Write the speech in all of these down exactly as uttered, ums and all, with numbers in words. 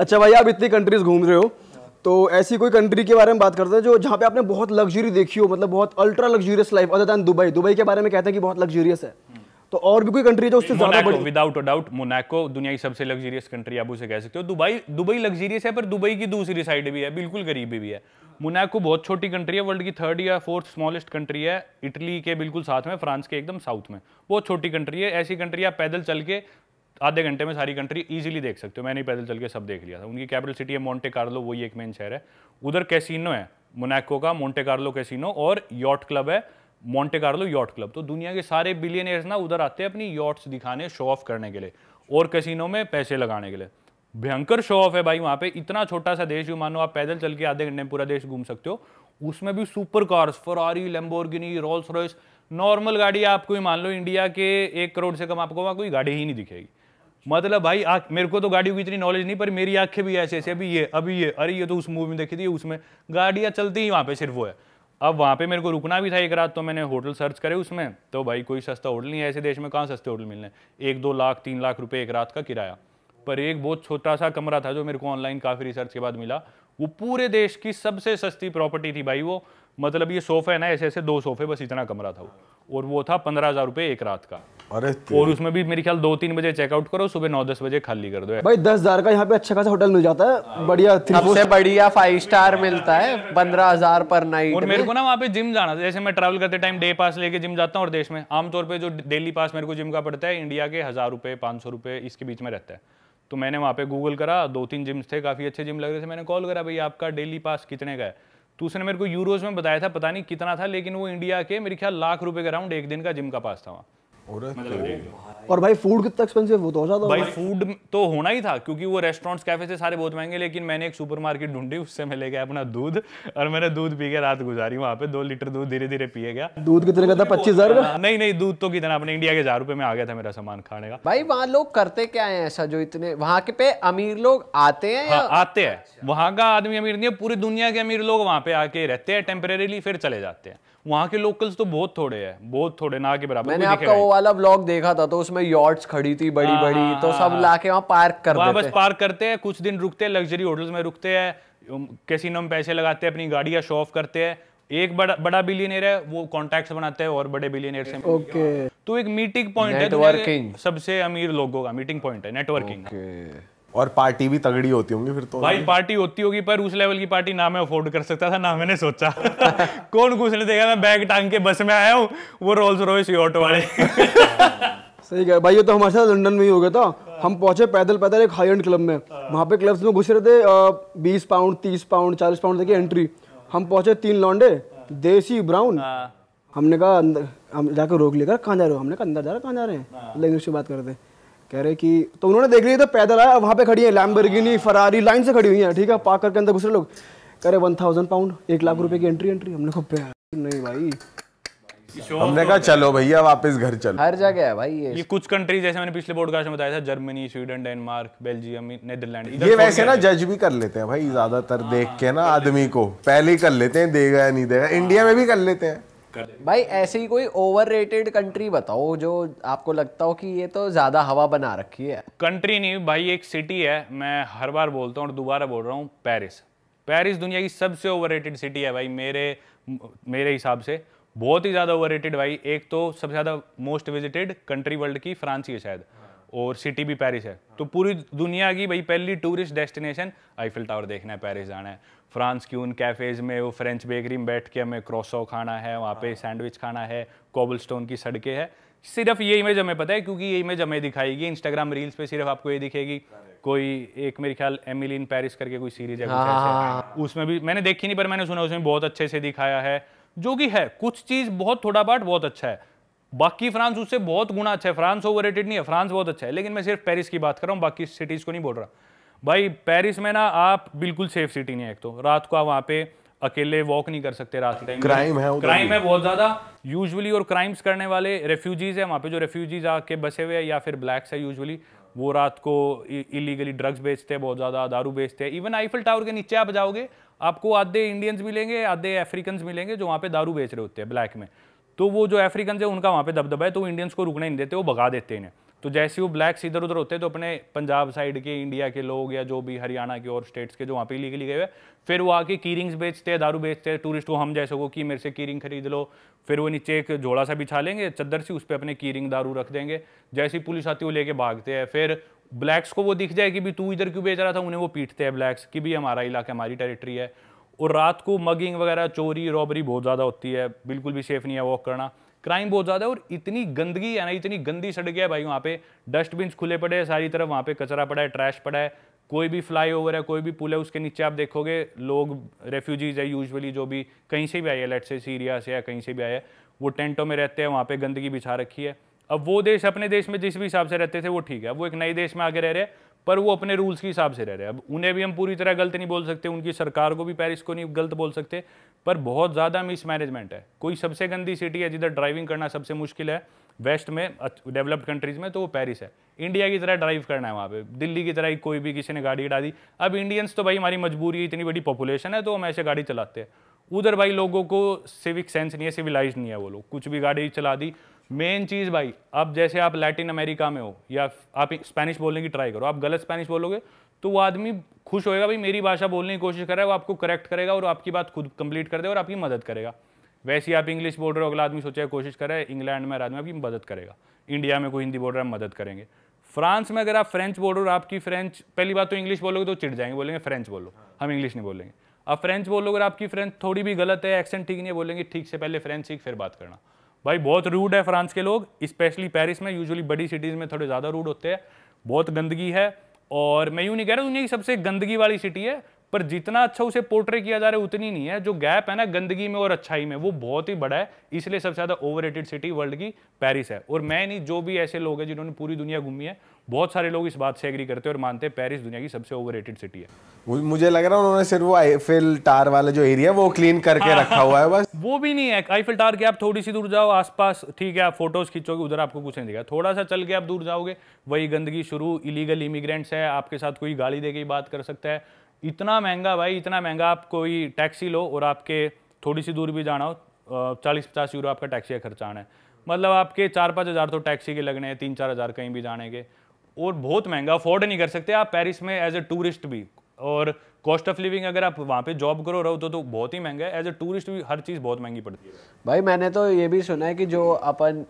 अच्छा भाई, आप इतनी कंट्रीज घूम रहे हो तो ऐसी कोई कंट्री के बारे में बात करते हैं जो जहाँ पे आपने बहुत लग्जरी देखी हो, मतलब बहुत ultra luxurious life, other than Dubai. Dubai के बारे में कहते हैं कि बहुत लग्जरियस है, तो और भी कोई कंट्री जो उससे ज़्यादा बड़ी? विदाउट अ डाउट मोनाको दुनिया की सबसे लग्जरियस कंट्री आप उसे कह सकते हो। दुबई दुबई लग्जरियस है पर दुबई की दूसरी साइड भी है, बिल्कुल गरीबी भी है। मोनाको बहुत छोटी कंट्री है, वर्ल्ड की थर्ड या फोर्थ स्मॉलेस्ट कंट्री है, इटली के बिल्कुल साथ में, फ्रांस के एकदम साउथ में। बहुत छोटी कंट्री है, ऐसी कंट्री आप पैदल चल के आधे घंटे में सारी कंट्री इजीली देख सकते हो। मैंने पैदल चल के सब देख लिया था। उनकी कैपिटल सिटी है मोंटे कार्लो, वही एक मेन शहर है। उधर कैसीनो है मोनाको का, मोंटे कार्लो कैसीनो, और यॉट क्लब है मोंटे कार्लो यॉट क्लब। तो दुनिया के सारे बिलियनियर्स ना उधर आते हैं अपनी यॉट्स दिखाने, शो ऑफ करने के लिए और कैसीनो में पैसे लगाने के लिए। भयंकर शो ऑफ है भाई वहाँ पे। इतना छोटा सा देश जो मानो आप पैदल चल के आधे घंटे में पूरा देश घूम सकते हो, उसमें भी super cars, Ferrari, Lamborghini, Rolls Royce. Normal गाड़ी आपको ही मान लो इंडिया के एक करोड़ से कम आपको वहाँ कोई गाड़ी ही नहीं दिखेगी। मतलब भाई आ, मेरे को तो गाड़ियों की इतनी नॉलेज नहीं, पर मेरी आंखें भी ऐसे ऐसे अभी ये अभी ये अरे ये तो उस मूवी में देखी थी, उसमें गाड़ियाँ चलती ही वहाँ पे सिर्फ वो है। अब वहाँ पे मेरे को रुकना भी था एक रात, तो मैंने होटल सर्च करे उसमें, तो भाई कोई सस्ता होटल नहीं है। ऐसे देश में कहाँ सस्ते होटल मिलने, एक दो लाख तीन लाख रुपये एक रात का किराया। पर एक बहुत छोटा सा कमरा था जो मेरे को ऑनलाइन काफ़ी रिसर्च के बाद मिला, वो पूरे देश की सबसे सस्ती प्रॉपर्टी थी भाई वो। मतलब ये सोफे है ना ऐसे ऐसे, दो सोफे, बस इतना कमरा था वो, और वो था पंद्रह हज़ार रुपये एक रात का। अरे और उसमें भी मेरे ख्याल दो तीन बजे चेकआउट करो, सुबह नौ दस बजे खाली कर दो। भाई दस हजार का यहाँ पे अच्छा खासा होटल मिल जाता है, बढ़िया सबसे बढ़िया फाइव स्टार मिलता है पंद्रह हजार पर नाइट। और मेरे को ना वहाँ पे जिम जाना था, जैसे मैं ट्रैवल करते टाइम डे पास लेके जिम जाता हूँ, और देश में आमतौर पर जो डेली पास मेरे को जिम का पड़ता है इंडिया के हजार रुपये पाँच सौ रुपये इसके बीच में रहता है। तो मैंने वहाँ पे गूगल करा, दो तीन जिम्स थे काफी अच्छे जिम लग रहे थे, मैंने कॉल करा भाई आपका डेली पास कितने का है, तो उसने मेरे को यूरोज में बताया था, पता नहीं कितना था, लेकिन वो इंडिया के मेरे ख्याल लाख रुपये के अराउंड एक दिन का जिम का पास था वहाँ। और भाई फूड कितना एक्सपेंसिव होता है? भाई फूड तो होना ही था क्योंकि वो रेस्टोरेंट्स कैफे थे सारे बहुत महंगे। लेकिन मैंने एक सुपरमार्केट ढूंढी, उससे मैं ले गया अपना दूध, और मैंने दूध पी के रात गुजारी वहाँ पे। दो लीटर दूध धीरे धीरे पिए गया। दूध कितने का था? पच्चीस हजार का? नहीं नहीं, दूध तो कितना अपने इंडिया के हजार रुपए में आ गया था मेरा सामान खाने का। भाई वहाँ लोग करते क्या है ऐसा जो इतने वहाँ के पे अमीर लोग आते हैं? आते हैं, वहाँ का आदमी अमीर नहीं है, पूरी दुनिया के अमीर लोग वहाँ पे आके रहते हैं टेम्परेरीली, फिर चले जाते हैं। वहाँ के लोकल्स तो बहुत थोड़े हैं, बहुत थोड़े ना के बराबर। मैंने आपका वो वाला व्लॉग देखा था, तो उसमें यॉट्स खड़ी थी बड़ी आ, बड़ी, तो सब लाके वहाँ पार्क कर देते हैं। बस पार्क करते हैं, कुछ दिन रुकते हैं लग्जरी होटल्स में, रुकते हैं कैसीनो में, पैसे लगाते हैं, अपनी गाड़ियाँ शो ऑफ करते हैं। एक बड़ा बड़ा बिलियनियर है, वो कॉन्टैक्ट्स बनाते हैं और बड़े बिलियनियर से। ओके, तो एक मीटिंग पॉइंट है, नेटवर्किंग, सबसे अमीर लोगों का मीटिंग पॉइंट है नेटवर्किंग। और पार्टी भी तगड़ी होती होंगी फिर तो? भाई पार्टी होती होगी, पर उस लेवल की पार्टी ना मैं अफोर्ड कर सकता था, ना मैंने सोचा। कौन घुसने देगा, मैं बैग टांग के बस में आया हूँ, वो रोल्स रॉयस ऑटो वाले। सही कहा भाई, ये तो हमारे साथ लंदन में ही हो गया था। हम पहुंचे पैदल पैदल एक हाई एंड क्लब में, वहाँ पे क्लब्स में घुस रहे थे, बीस पाउंड तीस पाउंड चालीस पाउंड देखिए एंट्री। हम पहुंचे, तीन लौंडे देसी ब्राउन, हमने कहा हम जाकर रोक लेकर कहाँ जा रहे हो, हमने कहा अंदर जा रहे, कहाँ जा रहे हैं, लेकिन उससे बात करते कह रहे कि, तो उन्होंने देख लिया था पैदल आया, वहाँ पे खड़ी है लैम्बोर्गिनी फरारी लाइन से खड़ी हुई है, ठीक है, पार्क करके अंदर घुसे लोग, कह रहे वन थाउजेंड पाउंड एक लाख रुपए की एंट्री एंट्री हमने को पे नहीं भाई, हमने कहा चलो भैया वापस घर चलो। हर जगह है भाई ये, ये कुछ कंट्री जैसे मैंने पिछले पॉडकास्ट में बताया था, Germany, Sweden, Denmark, Belgium, Netherland, ये वैसे ना जज भी कर लेते हैं भाई ज्यादातर देख के ना आदमी को, पहले ही कर लेते हैं देगा या नहीं देगा। इंडिया में भी कर लेते हैं भाई। ऐसे ही कोई ओवररेटेड कंट्री बताओ जो आपको लगता हो कि ये तो ज्यादा हवा बना रखी है। कंट्री नहीं भाई, एक सिटी है, मैं हर बार बोलता हूँ और दोबारा बोल रहा हूँ, पेरिस। पेरिस दुनिया की सबसे ओवररेटेड सिटी है भाई मेरे मेरे हिसाब से, बहुत ही ज्यादा ओवररेटेड भाई। एक तो सबसे ज्यादा मोस्ट विजिटेड कंट्री वर्ल्ड की फ्रांस ही है शायद, और सिटी भी पेरिस है। तो पूरी दुनिया की भाई पहली टूरिस्ट डेस्टिनेशन, आईफिल टावर देखना है, पेरिस जाना है, फ्रांस की उन कैफेज में, वो फ्रेंच बेकरी में बैठ के हमें क्रोसो खाना है, वहाँ पे सैंडविच खाना है, कोबलस्टोन की सड़कें हैं। सिर्फ ये इमेज हमें पता है क्योंकि ये इमेज हमें दिखाएगी इंस्टाग्राम रील्स पे, सिर्फ आपको ये दिखेगी। कोई एक मेरे ख्याल एमिली इन पेरिस करके कोई सीरीज है, कुछ उसमें भी मैंने देखी नहीं पर मैंने सुना उसमें बहुत अच्छे से दिखाया है, जो कि है कुछ चीज़ बहुत थोड़ा पार्ट बहुत अच्छा है, बाकी फ्रांस उससे बहुत गुना अच्छा है। फ्रांस ओवररेटेड नहीं है, फ्रांस बहुत अच्छा है, लेकिन मैं सिर्फ पेरिस की बात कर रहा हूँ, बाकी सिटीज़ को नहीं बोल रहा भाई। पेरिस में ना आप बिल्कुल सेफ सिटी नहीं है, एक तो रात को आप वहाँ पे अकेले वॉक नहीं कर सकते, रात के टाइम क्राइम है, क्राइम है बहुत ज़्यादा यूजुअली, और क्राइम्स करने वाले रेफ्यूजीज़ है वहाँ पे, जो रेफ्यूजीज़ आके बसे हुए हैं या फिर ब्लैक्स है यूजुअली, वो रात को इलीगली ड्रग्स बेचते हैं, बहुत ज़्यादा दारू बेचते हैं। इवन आईफिल टावर के नीचे आप जाओगे आपको आधे इंडियंस मिलेंगे, आधे अफ्रीकन्स मिलेंगे जो वहाँ पे दारू बेच रहे होते हैं ब्लैक में। तो वो जो अफ्रीकन है उनका वहाँ पे दबदबा है, तो इंडियंस को रुकने नहीं देते, वो भगा देते हैं। तो जैसे वो ब्लैक्स इधर उधर होते हैं तो अपने पंजाब साइड के, इंडिया के लोग या जो भी हरियाणा के और स्टेट्स के जो वहाँ पे इलीगली गए हुए, फिर वो आके कीरिंग्स बेचते हैं, दारू बेचते हैं टूरिस्ट को, हम जैसे को कि मेरे से कीरिंग खरीद लो, फिर वो नीचे एक झोला सा बिछा लेंगे चद्दर सी, उस पर अपने कीरिंग दारू रख देंगे, जैसी पुलिस आती है वो लेके भागते हैं। फिर ब्लैक्स को वो दिख जाए कि भी तू इधर क्यों बेच रहा था, उन्हें वो पीटते हैं ब्लैक्स कि भी हमारा इलाका, हमारी टेरिटरी है। और रात को मगिंग वगैरह, चोरी रॉबरी बहुत ज़्यादा होती है, बिल्कुल भी सेफ नहीं है वॉक करना, क्राइम बहुत ज़्यादा है। और इतनी गंदगी है ना, इतनी गंदी सड़कें है भाई, वहाँ पे डस्टबिन खुले पड़े हैं सारी तरफ, वहाँ पे कचरा पड़ा है, ट्रैश पड़ा है, कोई भी फ्लाईओवर है, कोई भी पुल है, उसके नीचे आप देखोगे लोग, रेफ्यूजीज है यूजुअली, जो भी कहीं से भी आए, लेट्स से सीरिया से या कहीं से भी आए, वो टेंटों में रहते हैं, वहाँ पर गंदगी बिछा रखी है। अब वो देश अपने देश में जिस भी हिसाब से रहते थे वो ठीक है, वो एक नए देश में आके रह रहे हैं, पर वो अपने रूल्स के हिसाब से रह रहे हैं। अब उन्हें भी हम पूरी तरह गलत नहीं बोल सकते, उनकी सरकार को भी, पेरिस को नहीं गलत बोल सकते, पर बहुत ज़्यादा मिसमैनेजमेंट है। कोई सबसे गंदी सिटी है जिधर ड्राइविंग करना सबसे मुश्किल है वेस्ट में, डेवलप्ड कंट्रीज़ में, तो वो पेरिस है। इंडिया की तरह ड्राइव करना है वहाँ पे, दिल्ली की तरह ही कोई भी किसी ने गाड़ी हटा दी। अब इंडियंस तो भाई हमारी मजबूरी है, इतनी बड़ी पॉपुलेशन है तो हम ऐसे गाड़ी चलाते हैं, उधर भाई लोगों को सिविक सेंस नहीं है, सिविलाइज नहीं है, वो लोग कुछ भी गाड़ी चला दी। मेन चीज़ भाई, अब जैसे आप लैटिन अमेरिका में हो या आप स्पेनिश बोलने की ट्राई करो, आप गलत स्पेनिश बोलोगे तो वो आदमी खुश होएगा भाई मेरी भाषा बोलने की कोशिश कर रहा है, वो आपको करेक्ट करेगा और आपकी बात खुद कंप्लीट कर देगा और आपकी मदद करेगा। वैसे आप इंग्लिश बोल रहे हो, अगला आदमी सोचेगा कोशिश कर रहा है इंग्लैंड में, आदमी आपकी मदद करेगा। इंडिया में कोई हिंदी बोल रहा है, मदद करेंगे। फ्रांस में अगर आप फ्रेंच बोल रहे हो, आपकी फ्रेंच, पहली बात तो इंग्लिश बोलोगे तो चिढ़ जाएंगे, बोलेंगे फ्रेंच बोलो, हम इंग्लिश नहीं बोलेंगे। आप फ्रेंच बोलोगे, आपकी फ्रेंच थोड़ी भी गलत है, एक्सेंट ठीक नहीं है, बोलेंगे ठीक से पहले फ्रेंच सीख फिर बात करना। भाई बहुत रूड है फ्रांस के लोग, स्पेशली पेरिस में, यूजुअली बड़ी सिटीज़ में थोड़े ज़्यादा रूड होते हैं, बहुत गंदगी है। और मैं यूँ नहीं कह रहा दुनिया की सबसे गंदगी वाली सिटी है, पर जितना अच्छा उसे पोर्ट्रे किया जा रहा है उतनी नहीं है। जो गैप है ना गंदगी में और अच्छाई में, वो बहुत ही बड़ा है, इसलिए सबसे ज़्यादा ओवररेटेड सिटी वर्ल्ड की पेरिस है। और मैं नहीं, जो भी ऐसे लोग हैं जिन्होंने पूरी दुनिया घूमी है, बहुत सारे लोग इस बात से एग्री करते हैं और मानते हैं पेरिस दुनिया की सबसे ओवररेटेड सिटी है। मुझे लग रहा है उन्होंने सिर्फ वो आईफिल टावर वाला जो एरिया वो क्लीन करके हाँ, रखा हुआ है बस। वो भी नहीं है, आईफिल टावर के आप थोड़ी सी दूर जाओ आसपास, ठीक है आप फोटोज खींचोगे, उधर आपको कुछ नहीं दिखा। थोड़ा सा चल के आप दूर जाओगे, वही गंदगी शुरू। इलीगल इमिग्रेंट्स है, आपके साथ कोई गाली दे के बात कर सकता है, इतना महंगा भाई, इतना महंगा। आप कोई टैक्सी लो और आपके थोड़ी सी दूर भी जाना हो, चालीस पचास यूरो आपका टैक्सी का खर्चा आना है, मतलब आपके चार पाँच हज़ार तो टैक्सी के लगने हैं, तीन चार हज़ार कहीं भी जाने के, और बहुत महंगा, अफोर्ड नहीं कर सकते आप पेरिस में एज ए टूरिस्ट भी। और कॉस्ट ऑफ लिविंग, अगर आप वहाँ पे जॉब करो रहो तो तो बहुत ही महंगा है, एज ए टूरिस्ट भी हर चीज़ बहुत महंगी पड़ती है भाई। मैंने तो ये भी सुना है कि जो अपन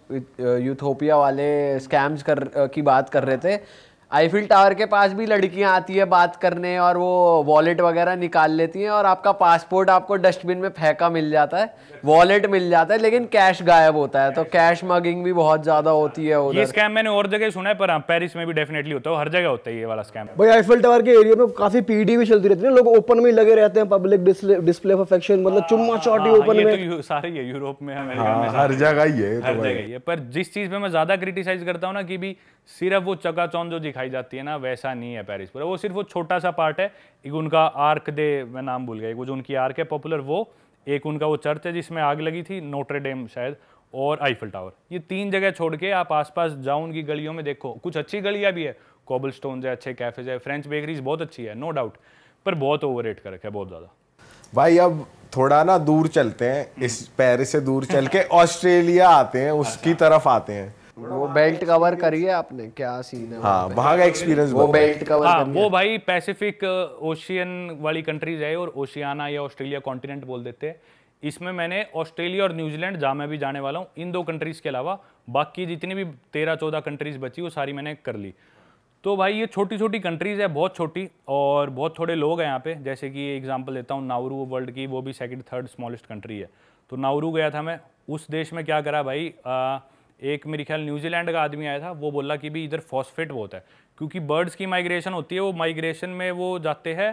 यूथोपिया वाले स्कैम्स कर की बात कर रहे थे, आईफिल टावर के पास भी लड़कियाँ आती है बात करने और वो वॉलेट वगैरह निकाल लेती हैं, और आपका पासपोर्ट आपको डस्टबिन में फेंका मिल जाता है, वॉलेट मिल जाता है, लेकिन कैश गायब होता है। तो कैश मगिंग भी बहुत ज्यादा होती है उधर। ये स्कैम मैंने और जगह सुना है, पर हाँ पेरिस में भी डेफिनेटली होता है, हर जगह होता है ये वाला स्कैम। भाई आईफिल टावर के एरिया में काफी पीडी भी चलती रहती है, लोग ओपन में लगे रहते हैं, पब्लिक डिस्प्ले ऑफ अफेक्शन, मतलब चुम्मा चौटी ओपन में, सारे ये यूरोप में, अमेरिका में, हर जगह ही है। पर जिस चीज में मैं ज्यादा क्रिटिसाइज करता हूँ ना कि भी सिर्फ वो चकाचौंध जो दिखाई जाती है ना वैसा नहीं है पेरिस पूरा, वो सिर्फ वो छोटा सा पार्ट है। एक उनका आर्क दे, मैं नाम भूल गया, वो जो उनकी आर्क है पॉपुलर वो, एक उनका वो चर्च है जिसमें आग लगी थी, नोट्रे डेम शायद, और आईफिल टावर। ये तीन जगह छोड़ के आप आसपास जाओ, उनकी गलियों में देखो, कुछ अच्छी गलियाँ भी है, कोबल स्टोन है, अच्छे कैफेज है, फ्रेंच बेकरीज बहुत अच्छी है नो डाउट, पर बहुत ओवर रेट कर रखा है बहुत ज़्यादा भाई। अब थोड़ा ना दूर चलते हैं, इस पेरिस से दूर चल के ऑस्ट्रेलिया आते हैं, उसकी तरफ आते हैं। वो बेल्ट कवर करिए आपने, क्या सीन है हाँ, वहाँ का एक्सपीरियंस। वो बेल्ट कवर हाँ, वो भाई पैसिफिक ओशियन वाली कंट्रीज है, और ओशियाना या ऑस्ट्रेलिया कॉन्टिनेंट बोल देते हैं। इसमें मैंने ऑस्ट्रेलिया और न्यूजीलैंड, जहाँ मैं भी जाने वाला हूँ, इन दो कंट्रीज के अलावा बाकी जितनी भी तेरह चौदह कंट्रीज बची वो सारी मैंने कर ली। तो भाई ये छोटी छोटी कंट्रीज है, बहुत छोटी, और बहुत थोड़े लोग हैं यहाँ पे। जैसे कि एग्जाम्पल देता हूँ, नाउरू वर्ल्ड की, वो भी सेकेंड थर्ड स्मॉलेस्ट कंट्री है। तो नाउरू गया था मैं, उस देश में क्या करा भाई, एक मेरे ख्याल न्यूजीलैंड का आदमी आया था, वो बोला कि भी इधर फॉस्फेट बहुत है, क्योंकि बर्ड्स की माइग्रेशन होती है, वो माइग्रेशन में वो जाते हैं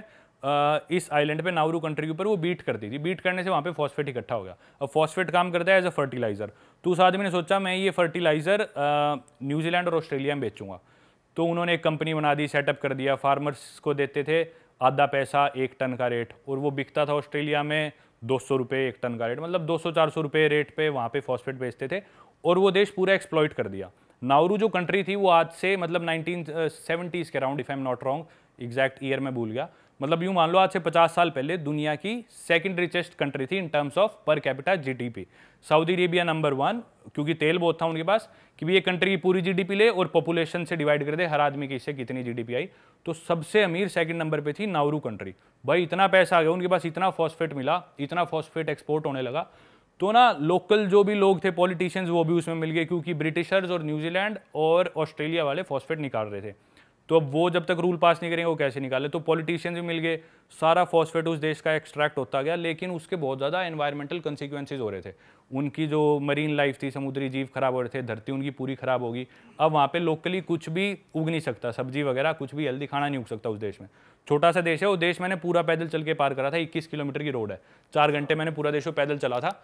इस आइलैंड पे, नाउरू कंट्री के ऊपर, वो बीट करती थी, बीट करने से वहाँ पे फॉस्फेट इकट्ठा हो गया। अब फॉस्फेट काम करता है एज अ फर्टिलाइज़र, तो उस आदमी ने सोचा मैं ये फर्टिलाइज़र न्यूजीलैंड और ऑस्ट्रेलिया में बेचूँगा। तो उन्होंने एक कंपनी बना दी, सेटअप कर दिया, फार्मर्स को देते थे आधा पैसा एक टन का रेट, और वो बिकता था ऑस्ट्रेलिया में दो सौ रुपये एक टन का रेट, मतलब दो सौ चार सौ रुपये रेट पे वहाँ पे फॉस्फेट बेचते थे, और वो देश पूरा एक्सप्लॉइट कर दिया। नाउरू जो कंट्री थी वो आज से मतलब नाइनटीन सेवेंटीज़ के round, if I am not wrong, exact year में भूल गया, मतलब यूँ मान लो आज से पचास साल पहले दुनिया की सेकंड रिचेस्ट कंट्री थी in terms of per capita GDP. Saudi Arabia number one, क्योंकि तेल बहुत था उनके पास कि भी ये कंट्री की पूरी जीडीपी ले और पॉपुलेशन से डिवाइड कर दे, हर आदमी की इससे कितनी जीडीपी आई। तो सबसे अमीर सेकंड नंबर पे थी नाउरू कंट्री। भाई इतना पैसा आ गया उनके पास, इतना फॉस्फेट मिला, इतना फॉस्फेट एक्सपोर्ट होने लगा, तो ना लोकल जो भी लोग थे पॉलिटिशियंस वो भी उसमें मिल गए, क्योंकि ब्रिटिशर्स और न्यूजीलैंड और ऑस्ट्रेलिया वाले फॉस्फेट निकाल रहे थे। तो अब वो जब तक रूल पास नहीं करेंगे वो कैसे निकाले, तो पॉलिटिशियंस भी मिल गए, सारा फॉस्फेट उस देश का एक्सट्रैक्ट होता गया। लेकिन उसके बहुत ज़्यादा एनवायरमेंटल कंसिक्वेंसेज हो रहे थे, उनकी जो मरीन लाइफ थी, समुद्री जीव खराब हो रहे थे, धरती उनकी पूरी खराब होगी। अब वहाँ पे लोकली कुछ भी उग नहीं सकता, सब्जी वगैरह कुछ भी, हेल्दी खाना नहीं उग सकता उस देश में। छोटा सा देश है वो देश, मैंने पूरा पैदल चल के पार करा था, इक्कीस किलोमीटर की रोड है, चार घंटे मैंने पूरा देश पैदल चला था।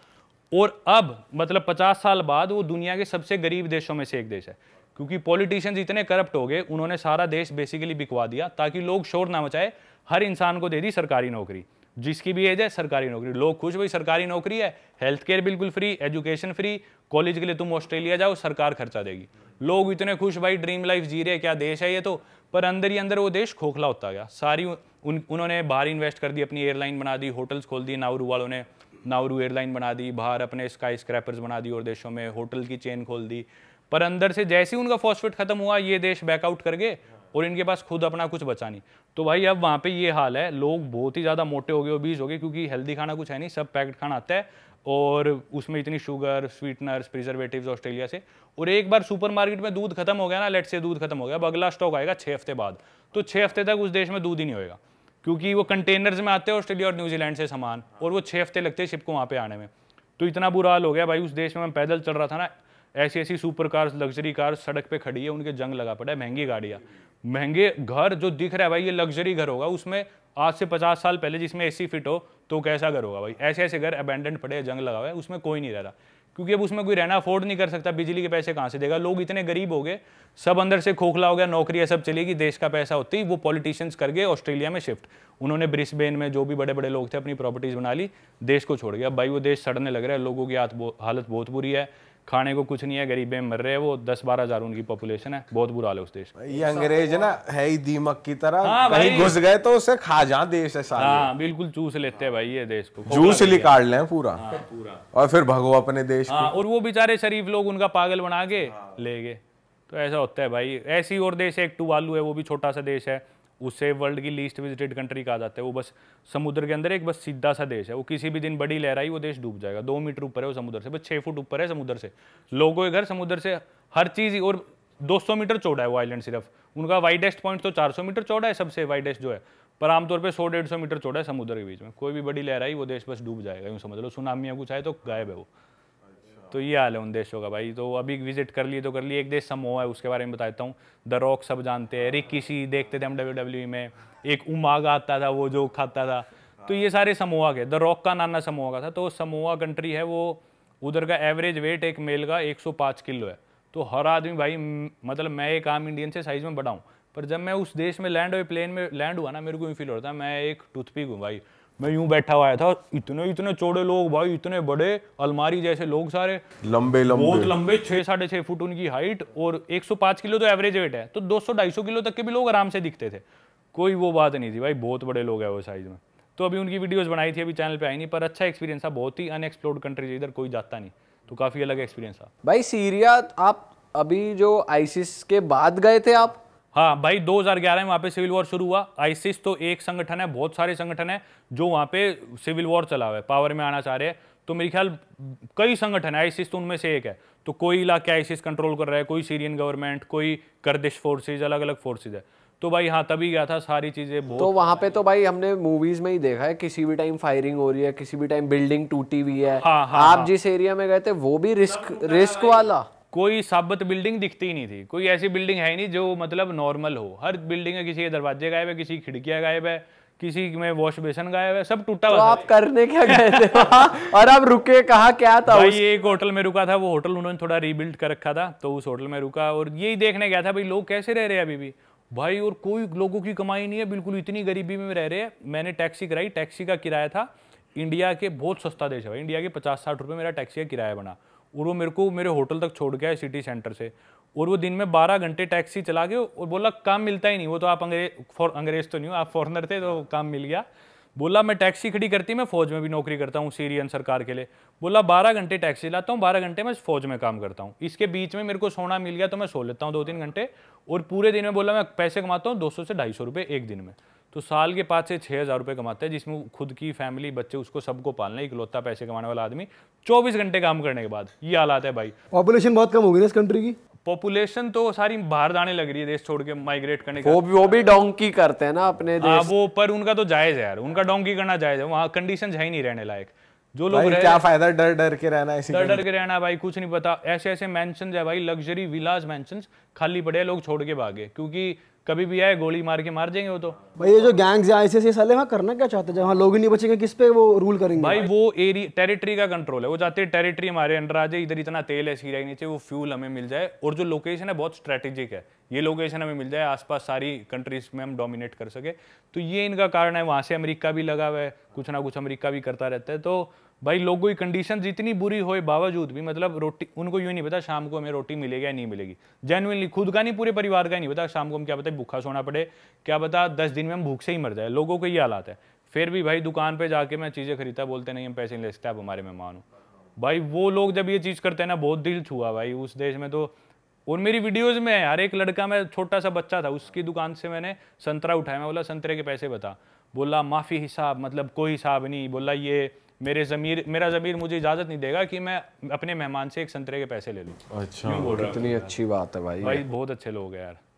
और अब मतलब पचास साल बाद वो दुनिया के सबसे गरीब देशों में से एक देश है, क्योंकि पॉलिटिशियंस इतने करप्ट हो गए, उन्होंने सारा देश बेसिकली बिकवा दिया ताकि लोग शोर ना मचाए। हर इंसान को दे दी सरकारी नौकरी, जिसकी भी एज है सरकारी नौकरी, लोग खुश, भाई सरकारी नौकरी है, हेल्थ केयर बिल्कुल फ्री, एजुकेशन फ्री, कॉलेज के लिए तुम ऑस्ट्रेलिया जाओ सरकार खर्चा देगी, लोग इतने खुश, भाई ड्रीम लाइफ जी रहे, क्या देश है ये तो। पर अंदर ही अंदर वो देश खोखला होता गया। सारी उन, उन्होंने बाहर इन्वेस्ट कर दी, अपनी एयरलाइन बना दी, होटल्स खोल दिए, नाउरू वालों ने नाउरू एयरलाइन बना दी, बाहर अपने स्काई स्क्रैपर्स बना दी और देशों में होटल की चेन खोल दी। पर अंदर से जैसे ही उनका फॉस्फेट खत्म हुआ ये देश बैकआउट कर गए और इनके पास खुद अपना कुछ बचा नहीं। तो भाई अब वहाँ पे ये हाल है, लोग बहुत ही ज़्यादा मोटे हो गए, ओबीज हो गए, क्योंकि हेल्दी खाना कुछ है नहीं, सब पैक्ड खाना आता है और उसमें इतनी शुगर, स्वीटनर्स, प्रिजर्वेटिव्स ऑस्ट्रेलिया से। और एक बार सुपरमार्केट में दूध खत्म हो गया ना, लेट से दूध खत्म हो गया, अब अगला स्टॉक आएगा छः हफ्ते बाद, तो छः हफ्ते तक उस देश में दूध ही नहीं होगा, क्योंकि वो कंटेनर्स में आते हैं ऑस्ट्रेलिया और न्यूजीलैंड से सामान, और वो छः हफ्ते लगते हैं शिप को वहाँ पे आने में। तो इतना बुरा हाल हो गया भाई उस देश में। मैं पैदल चल रहा था ना, ऐसी ऐसी सुपर कार्स, लग्जरी कार्स सड़क पे खड़ी है, उनके जंग लगा पड़ा है, महंगी गाड़ियाँ, महंगे घर, जो दिख रहा है भाई ये लग्जरी घर होगा, उसमें आज से पचास साल पहले जिसमें ए सी फिट हो तो कैसा घर होगा भाई, ऐसे ऐसे घर अबेंडेंट पड़े हैं, जंग लगा हुआ है, उसमें कोई नहीं रह रहा, क्योंकि अब उसमें कोई रहना अफोर्ड नहीं कर सकता, बिजली के पैसे कहाँ से देगा, लोग इतने गरीब हो गए, सब अंदर से खोखला हो गया, नौकरियाँ सब चली गई, देश का पैसा होते ही वो पॉलिटिशियंस कर गए ऑस्ट्रेलिया में शिफ्ट। उन्होंने ब्रिस्बेन में जो भी बड़े बड़े लोग थे अपनी प्रॉपर्टीज़ बना ली, देश को छोड़ गया। अब भाई वो देश सड़ने लग रहा है, लोगों की हालत बहुत बुरी है, खाने को कुछ नहीं है, गरीबे मर रहे हैं, वो दस बारह हजार उनकी पॉपुलेशन है, बहुत बुरा हाल है उस देश। ये अंग्रेज ना है ही दीमक की तरह, हाँ कहीं घुस गए तो उसे खा जा देश है सारा, हाँ बिल्कुल चूस लेते हैं भाई ये देश को, जूस निकाल लें पूरा, हाँ, पूरा, और फिर भगो अपने देश को। हाँ, और वो बेचारे शरीफ लोग उनका पागल बना के ले गए, तो ऐसा होता है भाई। ऐसी और देश एक टुवालू है, वो भी छोटा सा देश है, उसे वर्ल्ड की लीस्ट विजिटेड कंट्री कहा जाता है, वो बस समुद्र के अंदर एक बस सीधा सा देश है, वो किसी भी दिन बड़ी लहर आई वो देश डूब जाएगा, दो मीटर ऊपर है वो समुद्र से, बस छः फुट ऊपर है समुद्र से, लोगों के घर समुद्र से, हर चीज़, और दो सौ मीटर चौड़ा है वो आइलैंड सिर्फ, उनका वाइडेस्ट पॉइंट तो चार सौ मीटर चौड़ा है सबसे वाइडेस्ट जो है, पर आमतौर पर सौ डेढ़ सौ मीटर चौड़ा है समुद्र के बीच में, कोई भी बड़ी लहर आई वो देश बस डूब जाएगा, यूँ समझ लो, सुनामी या कुछ आए तो गायब है वो। तो ये हाल है उन देशों का भाई। तो अभी विजिट कर लिए तो कर लिए। एक देश समोआ है, उसके बारे में बताता हूँ। द रॉक सब जानते हैं, रिकीशी देखते थे हम डब्ल्यू डब्ल्यू ई में, एक उमागा आता था वो जो खाता था, तो ये सारे समोआ के। द रॉक का नाना समोआ का था। तो समोआ कंट्री है वो, उधर का एवरेज वेट एक मेल का एक सौ पाँच किलो है। तो हर आदमी भाई, मतलब मैं एक आम इंडियन से साइज़ में बड़ा हूँ, पर जब मैं उस देश में लैंड हुए, प्लेन में लैंड हुआ ना, मेरे को यूँ फील होता है मैं एक टूथपिक हूँ भाई। मैं यूं बैठा हुआ था, इतने इतने चौड़े लोग भाई, इतने बड़े अलमारी जैसे लोग, सारे लंबे लंबे, बहुत लंबे, छः साढ़े छः फुट उनकी हाइट, और एक सौ पाँच किलो तो एवरेज वेट है, तो दो सौ ढाई सौ किलो तक के भी लोग आराम से दिखते थे, कोई वो बात नहीं थी भाई। बहुत बड़े लोग है वो साइज में। तो अभी उनकी वीडियोस बनाई थी, अभी चैनल पे आई नहीं, पर अच्छा एक्सपीरियंस था। बहुत ही अनएक्सप्लोर्ड कंट्रीज, इधर कोई जाता नहीं, तो काफ़ी अलग एक्सपीरियंस था भाई। सीरिया आप अभी जो आईसिस के बाद गए थे आप? हाँ भाई, दो हज़ार ग्यारह में वहाँ पे सिविल वॉर शुरू हुआ। आईसिस तो एक संगठन है, बहुत सारे संगठन है जो वहाँ पे सिविल वॉर चला हुआ है, पावर में आना चाह रहे हैं। तो मेरे ख्याल कई संगठन है, आईसिस तो उनमें से एक है। तो कोई इलाके आईसिस कंट्रोल कर रहा है, कोई सीरियन गवर्नमेंट, कोई कर्दिश फोर्सेज, अलग अलग फोर्सेज है। तो भाई हाँ, तभी गया था, सारी चीज़ें बहुत। तो वहाँ पे तो भाई हमने मूवीज में ही देखा है, किसी भी टाइम फायरिंग हो रही है, किसी भी टाइम बिल्डिंग टूटी हुई है। हाँ, हाँ, आप हाँ। जिस एरिया में गए थे वो भी रिस्क रिस्क वाला, कोई साबित बिल्डिंग दिखती ही नहीं थी, कोई ऐसी बिल्डिंग है ही नहीं जो मतलब नॉर्मल हो। हर बिल्डिंग में किसी के दरवाजे गायब है, किसी की खिड़कियां गायब है, किसी में वॉश बेसन गायब है, सब टूटा हुआ। तो आप करने क्या गए थे और आप रुके कहाँ, क्या था? भाई एक होटल में रुका था, वो होटल उन्होंने थोड़ा रीबिल्ड कर रखा था, तो उस होटल में रुका और यही देखने गया था भाई लोग कैसे रह रहे हैं अभी भी भाई। और कोई लोगों की कमाई नहीं है, बिल्कुल इतनी गरीबी में रह रहे हैं। मैंने टैक्सी कराई, टैक्सी का किराया था इंडिया के, बहुत सस्ता देश है भाई, इंडिया के पचास साठ रुपये मेरा टैक्सी का किराया बना, और वो मेरे को मेरे होटल तक छोड़ गया सिटी सेंटर से। और वो दिन में बारह घंटे टैक्सी चला के, और बोला काम मिलता ही नहीं, वो तो आप अंग्रेज अंग्रेज तो नहीं हो, आप फॉरनर थे तो काम मिल गया। बोला मैं टैक्सी खड़ी करती, मैं फौज में भी नौकरी करता हूँ सीरियन सरकार के लिए। बोला बारह घंटे टैक्सी चलाता हूँ, बारह घंटे मैं फौज में काम करता हूँ, इसके बीच में मेरे को सोना मिल गया तो मैं सो लेता हूँ दो तीन घंटे, और पूरे दिन में बोला मैं पैसे कमाता हूँ दो सौ से ढाई सौ रुपये एक दिन में, तो साल के पाँच से छः हज़ार रुपये कमाता है, जिसमें खुद की फैमिली बच्चे उसको सबको पालना है, इकलौता पैसे कमाने वाला आदमी चौबीस घंटे काम करने के बाद ये हालात है भाई। पॉपुलेशन बहुत कम हो गई इस कंट्री की, पॉपुलेशन तो सारी बाहर जाने लग रही है देश छोड़ के, माइग्रेट करने वो भी वो भी डोंकी करते हैं ना अपने देश। आ, वो पर उनका तो जायज़ है यार, उनका डोंकी करना जायज़ है, वहाँ कंडीशन है ही नहीं रहने लायक। जो लोग क्या फायदा डर डर के रहना, डर डर के रहना भाई, कुछ नहीं पता। ऐसे ऐसे मैंशंस है भाई, लग्जरी विलास मैंशंस खाली पड़े, लोग छोड़ के भागे, क्योंकि कभी भी आए गोली मार के मार जाएंगे वो तो। भाई ये जो गैंग्स आईएसआईएस ये साले वहाँ करना क्या चाहते हैं, जहाँ लोग ही नहीं बचेंगे किस पे वो रूल करेंगे भाई? वो एरिया टेरिटरी का कंट्रोल है, वो चाहते हैं टेरिटरी हमारे अंडर आ जाए, इधर इतना तेल है सीरिया के नीचे, वो फ्यूल हमें मिल जाए, और जो लोकेशन है बहुत स्ट्रेटेजिक है, ये लोकेशन हमें मिल जाए, आसपास सारी कंट्रीज में हम डोमिनेट कर सके, तो ये इनका कारण है। वहाँ से अमेरिका भी लगा हुआ है, कुछ ना कुछ अमेरिका भी करता रहता है। तो भाई लोगों की कंडीशन जितनी बुरी होए बावजूद भी, मतलब रोटी उनको यूँ नहीं पता शाम को हमें रोटी मिलेगी या नहीं मिलेगी, जेनुइनली खुद का नहीं पूरे परिवार का ही नहीं पता, शाम को हम क्या पता भूखा सोना पड़े, क्या पता दस दिन में हम भूख से ही मर जाए, लोगों के ये हालात है। फिर भी भाई दुकान पे जाके मैं चीज़ें खरीदता, बोलते नहीं हम पैसे नहीं ले सकते, आप हमारे मेहमान हो भाई। वो लोग जब ये चीज़ करते हैं ना, बहुत दिल छुआ भाई उस देश में तो। और मेरी वीडियोज़ में यार एक लड़का, मैं छोटा सा बच्चा था, उसकी दुकान से मैंने संतरा उठाया, मैं बोला संतरे के पैसे बता, बोला माफ़ी हिसाब, मतलब कोई हिसाब नहीं, बोला ये मेरे ज़मीर मेरा ज़मीर मुझे इजाज़त नहीं देगा कि मैं अपने मेहमान से एक संतरे के पैसे ले लूँ। अच्छा, कितनी अच्छी बात है भाई भाई, बहुत अच्छे लोग हैं यार।